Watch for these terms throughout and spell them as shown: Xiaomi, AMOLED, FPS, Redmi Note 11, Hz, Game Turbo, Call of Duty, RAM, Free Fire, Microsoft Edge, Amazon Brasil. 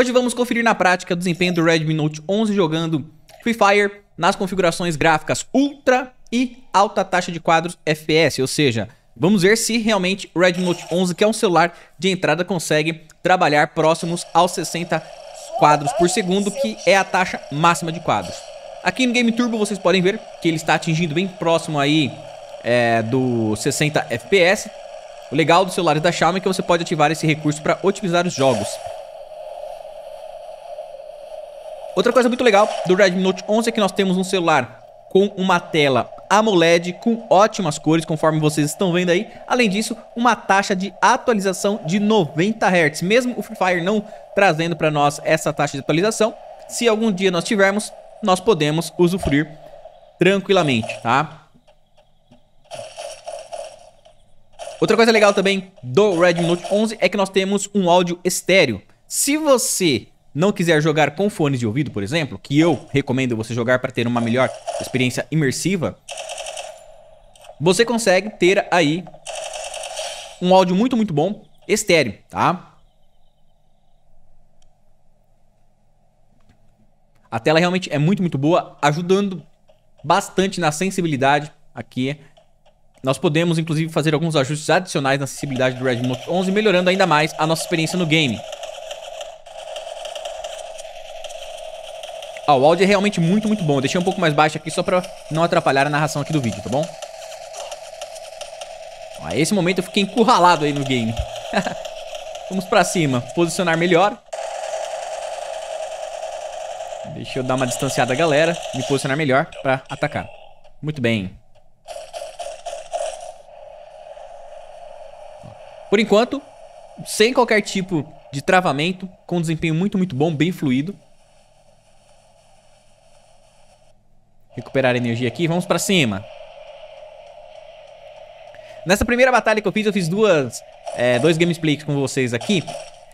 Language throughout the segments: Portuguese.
Hoje vamos conferir na prática o desempenho do Redmi Note 11 jogando Free Fire nas configurações gráficas Ultra e alta taxa de quadros FPS, ou seja, vamos ver se realmente o Redmi Note 11, que é um celular de entrada, consegue trabalhar próximos aos 60 quadros por segundo, que é a taxa máxima de quadros. Aqui no Game Turbo vocês podem ver que ele está atingindo bem próximo aí do 60 FPS. O legal dos celulares da Xiaomi é que você pode ativar esse recurso para otimizar os jogos. Outra coisa muito legal do Redmi Note 11 é que nós temos um celular com uma tela AMOLED com ótimas cores, conforme vocês estão vendo aí. Além disso, uma taxa de atualização de 90 Hz. Mesmo o Free Fire não trazendo para nós essa taxa de atualização, se algum dia nós tivermos, nós podemos usufruir tranquilamente, tá? Outra coisa legal também do Redmi Note 11 é que nós temos um áudio estéreo. Se você não quiser jogar com fones de ouvido, por exemplo, que eu recomendo você jogar para ter uma melhor experiência imersiva, você consegue ter aí um áudio muito bom, estéreo, tá? A tela realmente é muito boa, ajudando bastante na sensibilidade aqui. Nós podemos, inclusive, fazer alguns ajustes adicionais na sensibilidade do Redmi Note 11, melhorando ainda mais a nossa experiência no game. O áudio é realmente muito bom. Eu deixei um pouco mais baixo aqui só pra não atrapalhar a narração aqui do vídeo, tá bom? A esse momento eu fiquei encurralado aí no game. Vamos pra cima. Posicionar melhor. Deixa eu dar uma distanciada da galera. Me posicionar melhor pra atacar. Muito bem. Por enquanto, sem qualquer tipo de travamento, com desempenho muito bom, bem fluido. Recuperar a energia aqui, vamos pra cima. Nessa primeira batalha que eu fiz dois gameplays com vocês aqui.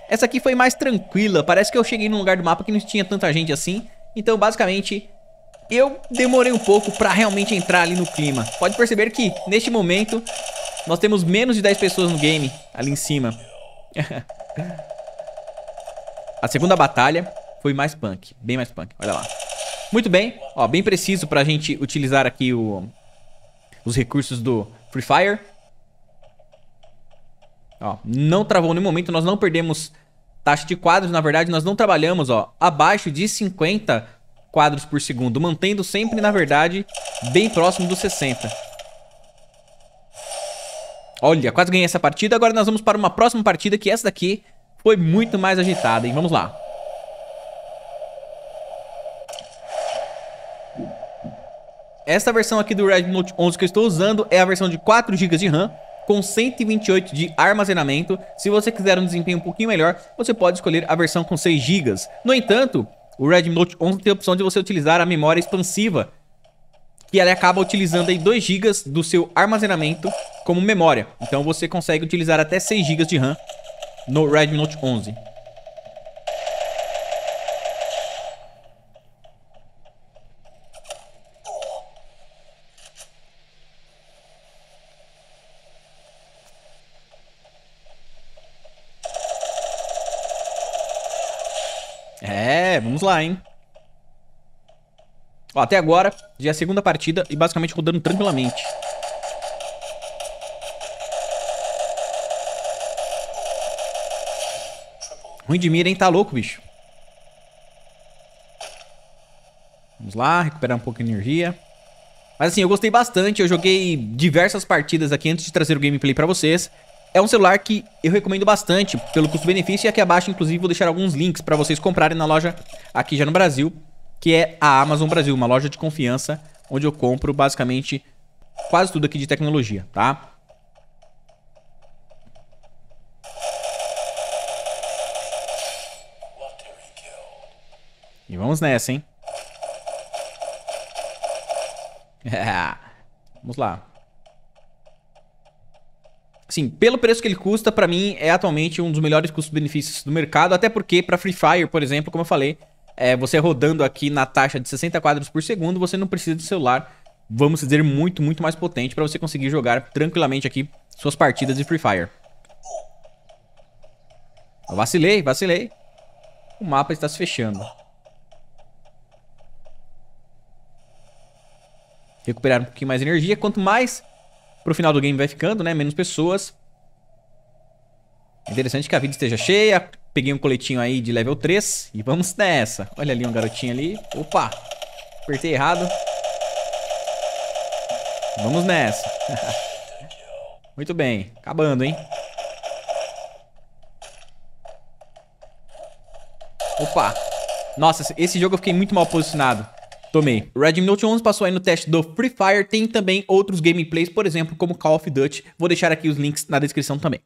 Essa aqui foi mais tranquila, parece que eu cheguei num lugar do mapa que não tinha tanta gente assim. Então basicamente eu demorei um pouco pra realmente entrar ali no clima. Pode perceber que neste momento nós temos menos de 10 pessoas no game, ali em cima. A segunda batalha foi mais punk, bem mais punk, olha lá. Muito bem, ó, bem preciso pra gente utilizar aqui os recursos do Free Fire. Ó, não travou no momento, nós não perdemos taxa de quadros, na verdade nós não trabalhamos, ó, abaixo de 50 quadros por segundo, mantendo sempre, na verdade, bem próximo dos 60. Olha, quase ganhei essa partida, agora nós vamos para uma próxima partida, que essa daqui foi muito mais agitada, hein, vamos lá. Essa versão aqui do Redmi Note 11 que eu estou usando é a versão de 4 GB de RAM com 128 de armazenamento. Se você quiser um desempenho um pouquinho melhor, você pode escolher a versão com 6 GB. No entanto, o Redmi Note 11 tem a opção de você utilizar a memória expansiva, que ela acaba utilizando aí 2 GB do seu armazenamento como memória. Então você consegue utilizar até 6 GB de RAM no Redmi Note 11. É, vamos lá, hein? Ó, até agora, já é a segunda partida e basicamente rodando tranquilamente. Ruim de mira, hein? Tá louco, bicho. Vamos lá, recuperar um pouco de energia. Mas assim, eu gostei bastante. Eu joguei diversas partidas aqui antes de trazer o gameplay pra vocês. É um celular que eu recomendo bastante pelo custo-benefício, e aqui abaixo, inclusive, vou deixar alguns links para vocês comprarem na loja aqui já no Brasil, que é a Amazon Brasil, uma loja de confiança onde eu compro basicamente quase tudo aqui de tecnologia, tá? E vamos nessa, hein? Vamos lá. Sim, pelo preço que ele custa, pra mim é atualmente um dos melhores custos-benefícios do mercado, até porque pra Free Fire, por exemplo, como eu falei, você rodando aqui na taxa de 60 quadros por segundo, você não precisa de celular, vamos dizer, muito mais potente pra você conseguir jogar tranquilamente aqui suas partidas de Free Fire. Eu vacilei. O mapa está se fechando. Recuperar um pouquinho mais de energia. Quanto mais pro final do game vai ficando, né? Menos pessoas. Interessante que a vida esteja cheia. Peguei um coletinho aí de level 3. E vamos nessa. Olha ali um garotinho ali. Opa! Apertei errado. Vamos nessa. Muito bem. Acabando, hein? Opa! Nossa, esse jogo eu fiquei muito mal posicionado. Tomei. O Redmi Note 11 passou aí no teste do Free Fire. Tem também outros gameplays, por exemplo, como Call of Duty. Vou deixar aqui os links na descrição também.